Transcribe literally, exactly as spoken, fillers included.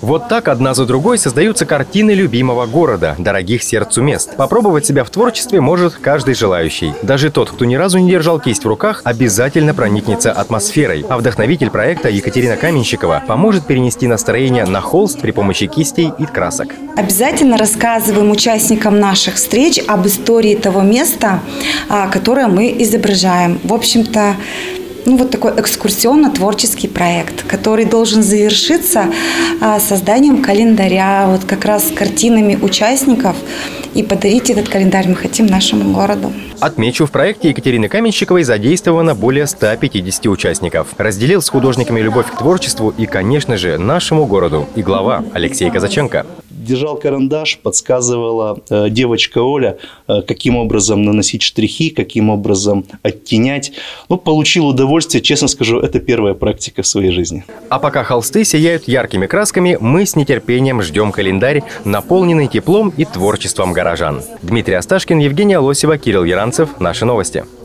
Вот так одна за другой создаются картины любимого города, дорогих сердцу мест. Попробовать себя в творчестве может каждый желающий. Даже тот, кто ни разу не держал кисть в руках, обязательно проникнется атмосферой. А вдохновитель проекта Екатерина Каменщикова поможет перенести настроение на холст при помощи кистей и красок. Обязательно рассказываем участникам наших встреч об истории того места, которое мы изображаем. В общем-то, ну, вот такой экскурсионно-творческий проект, который должен завершиться созданием календаря, вот как раз с картинами участников. И подарить этот календарь мы хотим нашему городу. Отмечу, в проекте Екатерины Каменщиковой задействовано более ста пятидесяти участников. Разделил с художниками любовь к творчеству и, конечно же, нашему городу и глава Алексей Казаченко. Держал карандаш, подсказывала э, девочка Оля, э, каким образом наносить штрихи, каким образом оттенять. Ну, получил удовольствие, честно скажу, это первая практика в своей жизни. А пока холсты сияют яркими красками, мы с нетерпением ждем календарь, наполненный теплом и творчеством горожан. Дмитрий Асташкин, Евгения Лосева, Кирилл Яранцев. Наши новости.